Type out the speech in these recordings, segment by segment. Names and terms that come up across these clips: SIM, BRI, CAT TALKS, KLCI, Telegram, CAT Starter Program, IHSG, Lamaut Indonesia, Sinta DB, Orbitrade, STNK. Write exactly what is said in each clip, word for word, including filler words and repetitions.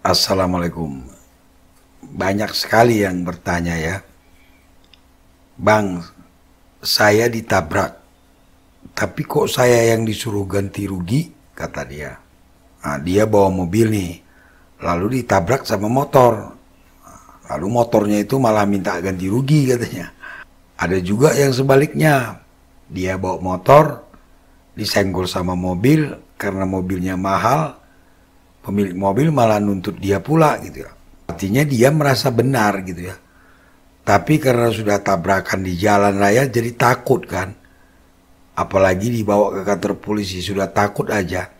Assalamualaikum. Banyak sekali yang bertanya ya, Bang, saya ditabrak, tapi kok saya yang disuruh ganti rugi, kata dia. Nah, dia bawa mobil nih, lalu ditabrak sama motor. Lalu motornya itu malah minta ganti rugi, katanya. Ada juga yang sebaliknya, dia bawa motor, disenggol sama mobil, karena mobilnya mahal, pemilik mobil malah nuntut dia pula, gitu ya. Artinya dia merasa benar, gitu ya. Tapi karena sudah tabrakan di jalan raya jadi takut kan. Apalagi dibawa ke kantor polisi sudah takut aja.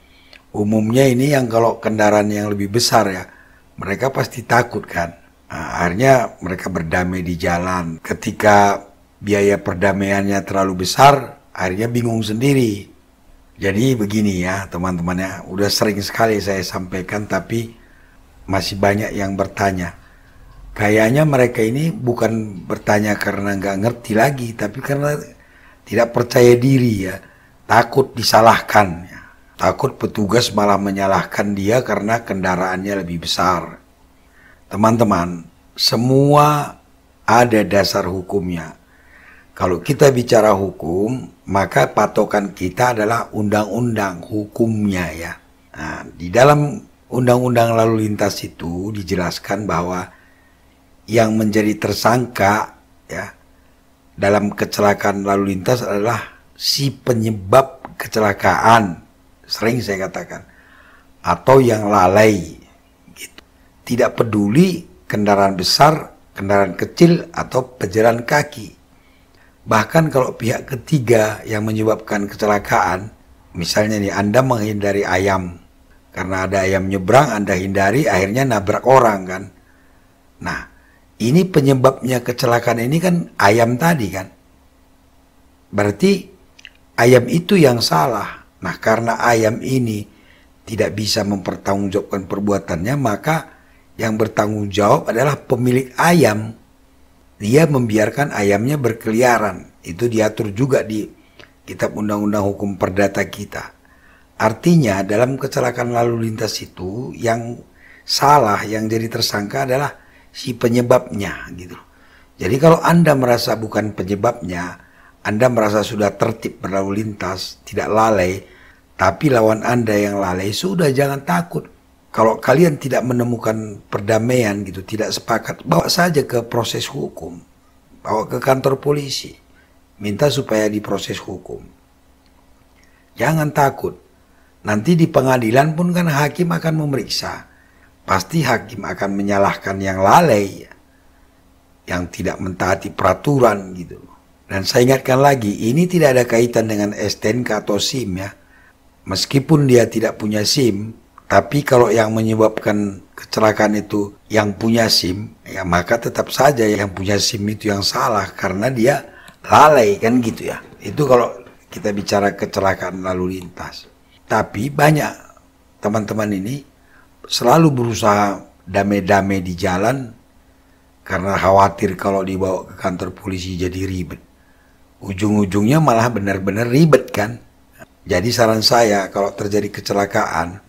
Umumnya ini yang kalau kendaraan yang lebih besar ya, mereka pasti takut kan. Nah, akhirnya mereka berdamai di jalan. Ketika biaya perdamaiannya terlalu besar, akhirnya bingung sendiri. Jadi begini ya teman-temannya, udah sering sekali saya sampaikan tapi masih banyak yang bertanya. Kayaknya mereka ini bukan bertanya karena nggak ngerti lagi, tapi karena tidak percaya diri ya, takut disalahkan. Takut petugas malah menyalahkan dia karena kendaraannya lebih besar. Teman-teman, semua ada dasar hukumnya. Kalau kita bicara hukum, maka patokan kita adalah undang-undang hukumnya ya. Nah, di dalam undang-undang lalu lintas itu dijelaskan bahwa yang menjadi tersangka ya dalam kecelakaan lalu lintas adalah si penyebab kecelakaan, sering saya katakan, atau yang lalai gitu. Tidak peduli kendaraan besar, kendaraan kecil, atau pejalan kaki. Bahkan kalau pihak ketiga yang menyebabkan kecelakaan, misalnya nih Anda menghindari ayam, karena ada ayam nyebrang Anda hindari, akhirnya nabrak orang kan. Nah, ini penyebabnya kecelakaan ini kan ayam tadi kan. Berarti ayam itu yang salah. Nah, karena ayam ini tidak bisa mempertanggungjawabkan perbuatannya, maka yang bertanggung jawab adalah pemilik ayam. Dia membiarkan ayamnya berkeliaran. Itu diatur juga di Kitab Undang-Undang Hukum Perdata kita. Artinya dalam kecelakaan lalu lintas itu yang salah, yang jadi tersangka adalah si penyebabnya gitu. Jadi kalau Anda merasa bukan penyebabnya, Anda merasa sudah tertib berlalu lintas, tidak lalai, tapi lawan Anda yang lalai, sudah jangan takut. Kalau kalian tidak menemukan perdamaian gitu, tidak sepakat, bawa saja ke proses hukum, bawa ke kantor polisi, minta supaya diproses hukum. Jangan takut. Nanti di pengadilan pun kan hakim akan memeriksa. Pasti hakim akan menyalahkan yang lalai, yang tidak mentaati peraturan gitu. Dan saya ingatkan lagi, ini tidak ada kaitan dengan S T N K atau S I M ya. Meskipun dia tidak punya S I M, tapi kalau yang menyebabkan kecelakaan itu yang punya S I M, ya maka tetap saja yang punya S I M itu yang salah karena dia lalai kan gitu ya. Itu kalau kita bicara kecelakaan lalu lintas. Tapi banyak teman-teman ini selalu berusaha damai-damai di jalan karena khawatir kalau dibawa ke kantor polisi jadi ribet. Ujung-ujungnya malah benar-benar ribet kan. Jadi saran saya kalau terjadi kecelakaan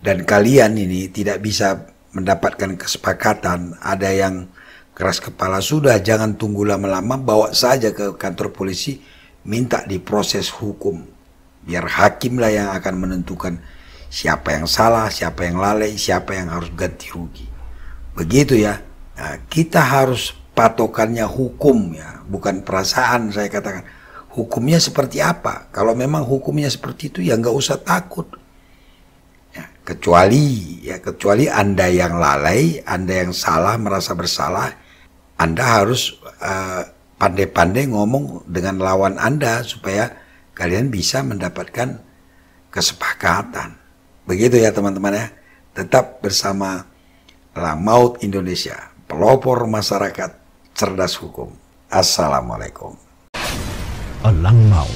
dan kalian ini tidak bisa mendapatkan kesepakatan, ada yang keras kepala, sudah jangan tunggu lama-lama, bawa saja ke kantor polisi, minta diproses hukum. Biar hakimlah yang akan menentukan siapa yang salah, siapa yang lalai, siapa yang harus ganti rugi. Begitu ya. Nah, kita harus patokannya hukum ya, bukan perasaan saya katakan. Hukumnya seperti apa? Kalau memang hukumnya seperti itu ya nggak usah takut. Ya, kecuali ya kecuali Anda yang lalai, Anda yang salah merasa bersalah, Anda harus pandai-pandai uh, ngomong dengan lawan Anda supaya kalian bisa mendapatkan kesepakatan. Begitu ya teman-teman ya. Tetap bersama Lamaut Indonesia, pelopor masyarakat cerdas hukum. Assalamualaikum. Lamaut,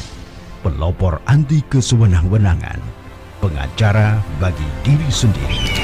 pelopor anti kesewenang-wenangan, pengacara bagi diri sendiri.